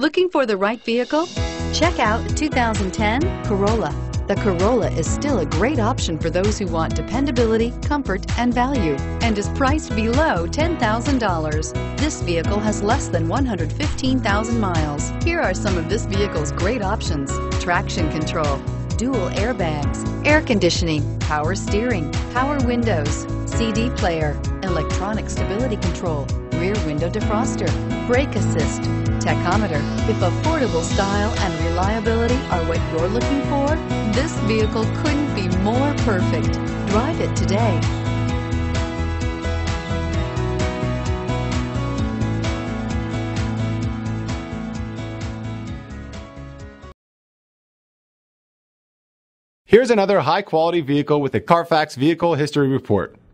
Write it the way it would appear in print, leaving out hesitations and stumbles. Looking for the right vehicle? Check out 2010 Corolla. The Corolla is still a great option for those who want dependability, comfort, and value, and is priced below $10,000. This vehicle has less than 115,000 miles. Here are some of this vehicle's great options: traction control, dual airbags, air conditioning, power steering, power windows, CD player, electronic stability control, rear window defroster, brake assist, tachometer. If affordable style and reliability are what you're looking for, this vehicle couldn't be more perfect. Drive it today. Here's another high-quality vehicle with a Carfax Vehicle History Report.